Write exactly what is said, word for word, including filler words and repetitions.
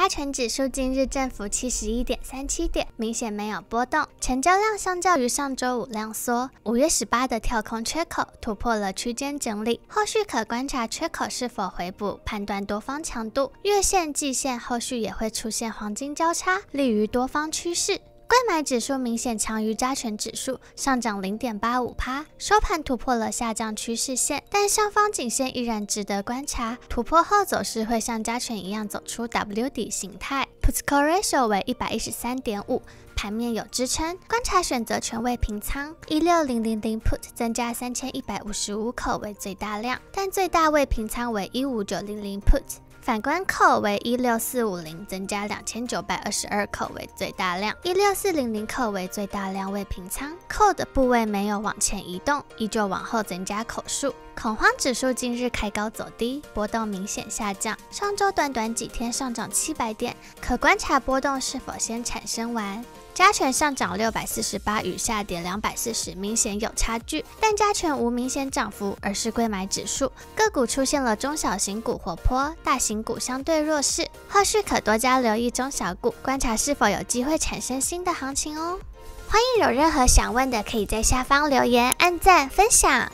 加权指数近日振幅 七十一点三七 点，明显没有波动。成交量相较于上周五量缩。五月十八的跳空缺口突破了区间整理，后续可观察缺口是否回补，判断多方强度。月线、季线后续也会出现黄金交叉，利于多方趋势。 柜买指数明显强于加权指数，上涨 零点八五趴，收盘突破了下降趋势线，但上方颈线依然值得观察。突破后走势会像加权一样走出 W 底形态。Put/Call Ratio 为 一百一十三点五， 盘面有支撑，观察选择权位平仓。一万六千 Put 增加 三千一百五十五 口为最大量，但最大位平仓为一万五千九百 Put。 反观 Call 为一万六千四百五十，增加 两千九百二十二 口为最大量， 一万六千四百 Call 为最大量位平仓 ，Call 的部位没有往前移动，依旧往后增加口数。恐慌指数近日开高走低，波动明显下降，上周短短几天上涨七百点，可观察波动是否先产生完。 加权上涨六百四十八与下跌两百四十明显有差距，但加权无明显涨幅，而是柜买指数个股出现了中小型股活泼，大型股相对弱势。后续可多加留意中小股，观察是否有机会产生新的行情哦。欢迎有任何想问的，可以在下方留言、按赞、分享。